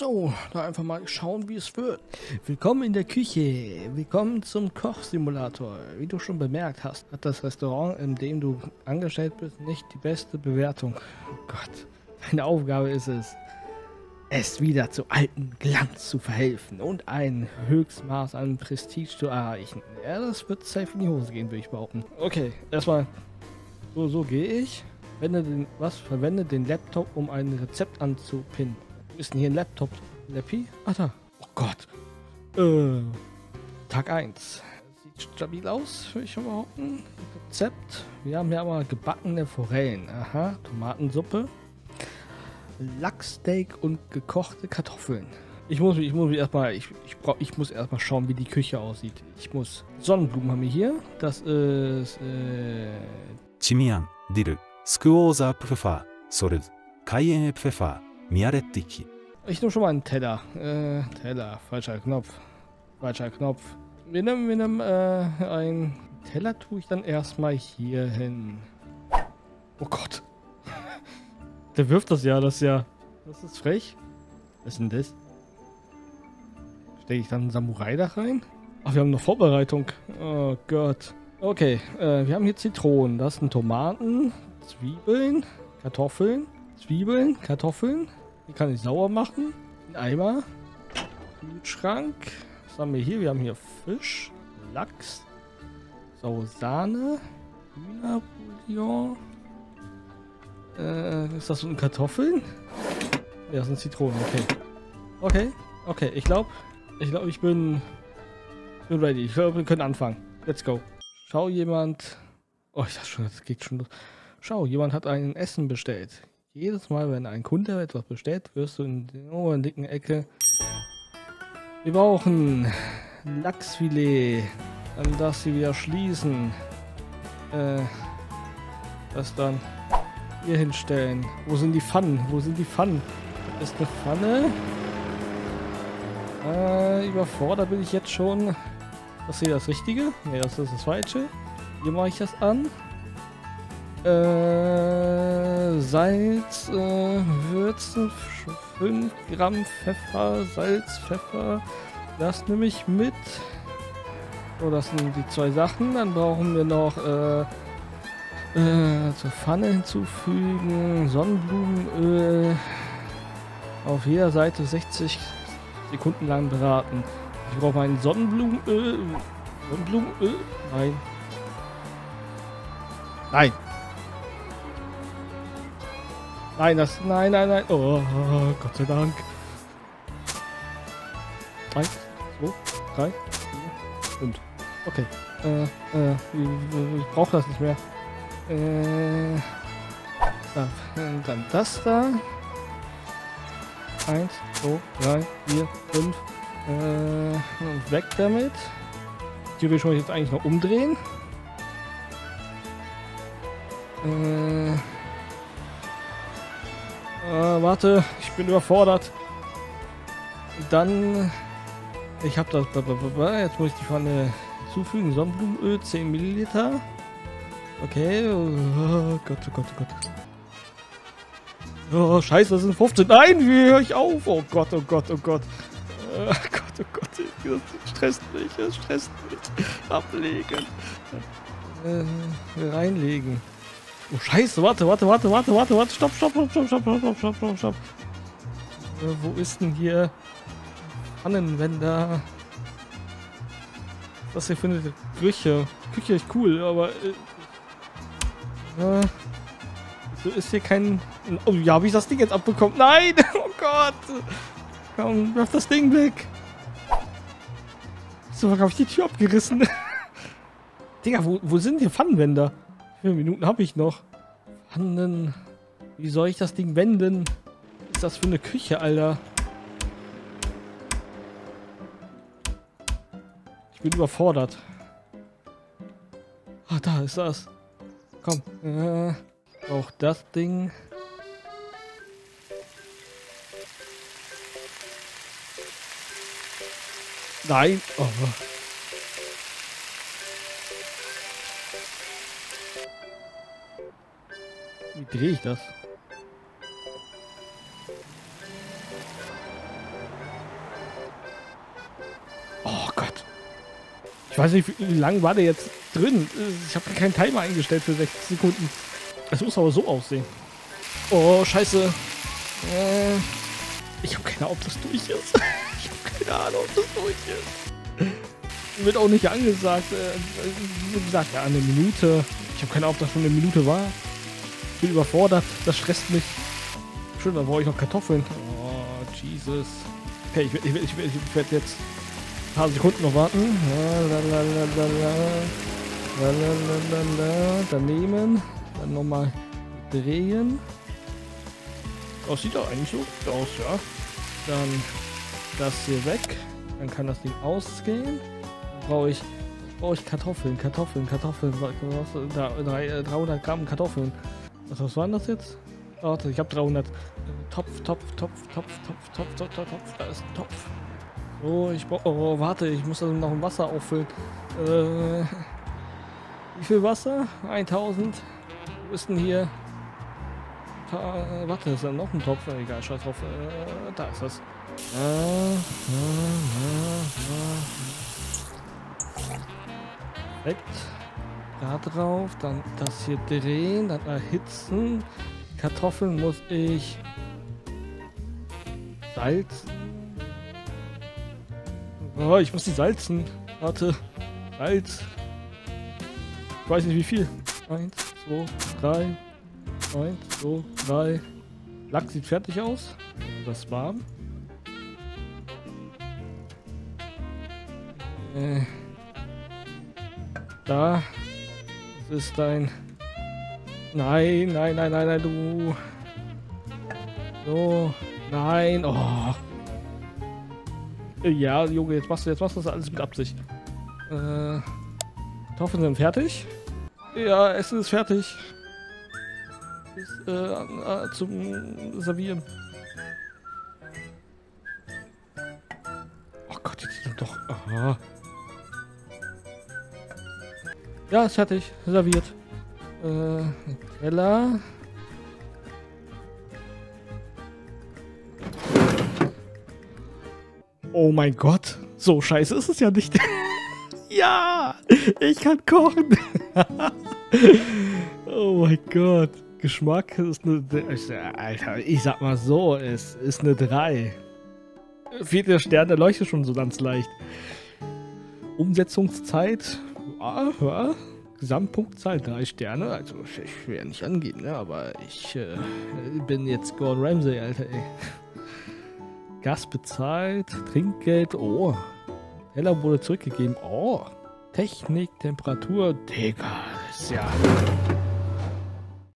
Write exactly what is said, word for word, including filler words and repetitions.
So, da einfach mal schauen, wie es wird. Willkommen in der Küche. Willkommen zum Kochsimulator. Wie du schon bemerkt hast, hat das Restaurant, in dem du angestellt bist, nicht die beste Bewertung. Oh Gott, meine Aufgabe ist es, es wieder zu altem Glanz zu verhelfen und ein Höchstmaß an Prestige zu erreichen. Ja, das wird safe in die Hose gehen, würde ich behaupten. Okay, erstmal, so, so gehe ich. Verwende den, was? Verwende den Laptop, um ein Rezept anzupinnen. Ist denn hier ein Laptop? Lappy? Ach da. Oh Gott. Äh, Tag eins. Sieht stabil aus, würde ich behaupten. Rezept. Wir haben hier aber gebackene Forellen. Aha. Tomatensuppe. Lachssteak und gekochte Kartoffeln. Ich muss, ich muss erstmal, ich, ich brauch, ich muss erstmal schauen, wie die Küche aussieht. Ich muss. Sonnenblumen haben wir hier. Das ist. Thymian, Dill, Squoza Pfeffer, Salz, Cayenne Pfeffer. Ich nehme schon mal einen Teller. Äh, Teller, falscher Knopf. Falscher Knopf. Wir nehmen, wir nehmen, äh, einen Teller tue ich dann erstmal hier hin. Oh Gott. Der wirft das ja, das ja. Das ist frech. Was ist denn das? Stecke ich dann einen Samurai da rein? Ach, wir haben noch Vorbereitung. Oh Gott. Okay, äh, wir haben hier Zitronen. Das sind Tomaten, Zwiebeln, Kartoffeln, Zwiebeln, Kartoffeln. Die kann ich sauer machen. Ein Eimer. Kühlschrank. Was haben wir hier? Wir haben hier Fisch, Lachs, saure Sahne, Hühnerbouillon. Äh, ist das so ein Kartoffeln? Ja, das sind Zitronen. Okay. Okay, okay. Ich glaube, ich glaube, ich bin, ich bin ready. Ich glaube, wir können anfangen. Let's go. Schau, jemand. Oh, ich dachte schon, das geht schon los. Schau, jemand hat ein Essen bestellt. Jedes Mal, wenn ein Kunde etwas bestellt, wirst du in der oberen dicken Ecke. Wir brauchen Lachsfilet. Dann darfst du wieder schließen. Äh, das dann hier hinstellen. Wo sind die Pfannen? Wo sind die Pfannen? Da ist eine Pfanne. Äh, überfordert bin ich jetzt schon. Das hier das Richtige. Ne, das ist das Falsche. Hier mache ich das an. Äh, Salz, äh, Würzen, fünf Gramm Pfeffer, Salz, Pfeffer, das nehme ich mit. So, das sind die zwei Sachen. Dann brauchen wir noch äh, äh, zur Pfanne hinzufügen, Sonnenblumenöl, auf jeder Seite sechzig Sekunden lang braten. Ich brauche ein Sonnenblumenöl, Sonnenblumenöl, nein, nein. Nein, das. Nein, nein, nein. Oh, Gott sei Dank. eins, zwei, drei, vier, fünf. Okay. Äh, äh, ich, ich brauche das nicht mehr. Äh. Da, dann das da. eins, zwei, drei, vier, fünf. Äh. Und weg damit. Hier will ich mich jetzt eigentlich noch umdrehen. Äh. Äh, warte, ich bin überfordert. Dann, ich habe das, jetzt muss ich die Pfanne hinzufügen, Sonnenblumenöl, zehn Milliliter. Okay, oh Gott, oh Gott, oh Gott. Oh, scheiße, das sind fünfzehn. Nein, wie höre ich auf? Oh Gott, oh Gott, oh Gott. Oh Gott, oh Gott, das stresst mich, das stresst mich. Ablegen. Äh, reinlegen. Oh Scheiße, warte, warte, warte, warte, warte, warte, stopp, stopp, stopp, stopp, stopp, stopp, stopp, stopp, stopp. Äh, wo ist denn hier Pfannenwender? Was hier findet die Küche? Küche ist cool, aber äh, äh, so ist hier kein. Oh ja, habe ich das Ding jetzt abbekommen? Nein, oh Gott! Komm, werf das Ding weg! So, habe ich die Tür abgerissen? Digga, wo, wo sind hier Pfannenwender? Wie viele Minuten habe ich noch? Pfannen. Wie soll ich das Ding wenden? Was ist das für eine Küche, Alter? Ich bin überfordert. Ah, da ist das. Komm. Äh, auch das Ding. Nein. Oh. Wie drehe ich das? Ich weiß nicht, wie lang war der jetzt drin? Ich habe keinen Timer eingestellt für sechzig Sekunden. Es muss aber so aussehen. Oh, scheiße. Ich habe keine Ahnung, ob das durch ist. Ich habe keine Ahnung, ob das durch ist. Wird auch nicht angesagt. Wie gesagt, ja, eine Minute. Ich habe keine Ahnung, ob das schon eine Minute war. Ich bin überfordert. Das stresst mich. Schön, dann brauche ich noch Kartoffeln. Oh, Jesus. Okay, ich werde ich werd, ich werd, ich werd jetzt ein paar Sekunden noch warten. Daneben. Dann nochmal drehen. Das sieht doch eigentlich so gut aus, ja. Dann das hier weg. Dann kann das Ding ausgehen. Brauche ich, brauche ich Kartoffeln, Kartoffeln, Kartoffeln. dreihundert Gramm Kartoffeln. Was, was waren das jetzt? Warte, ich habe dreihundert. Topf, Topf, Topf, Topf, Topf, Topf, Topf, Topf. Da ist ein Topf. Oh, ich brauche. Oh, warte, ich muss das noch ein Wasser auffüllen. Äh, wie viel Wasser? tausend. Wo ist denn hier? Äh, warte, ist da noch ein Topf? Egal, scheiß drauf. Äh, da ist das. Perfekt. Da drauf, dann das hier drehen, dann erhitzen. Kartoffeln muss ich salzen. Oh, ich muss die salzen. Warte. Salz. Ich weiß nicht wie viel. eins, zwei, drei. eins, zwei, drei. Lack sieht fertig aus. Das war. Äh. Da. Das ist dein. Nein, nein, nein, nein, nein, du. So. Nein. Oh. Ja, Junge, jetzt machst du jetzt machst du das alles mit Absicht. Äh. Kartoffeln sind fertig. Ja, Essen ist fertig. Ist, äh, äh, zum Servieren. Oh Gott, jetzt sind doch. Aha. Ja, ist fertig. Serviert. Äh, Teller. Oh mein Gott, so scheiße ist es ja nicht. Ja, ich kann kochen. Oh mein Gott, Geschmack ist eine... Alter, ich sag mal so, es ist eine drei. Viele Sterne leuchten schon so ganz leicht. Umsetzungszeit, ja, ja. Gesamtpunktzahl drei Sterne, also ich will ja nicht angeben, ne? Aber ich äh, bin jetzt Gordon Ramsay, Alter, ey. Gas bezahlt, Trinkgeld, oh. Teller wurde zurückgegeben, oh. Technik, Temperatur, Digga, das ist ja...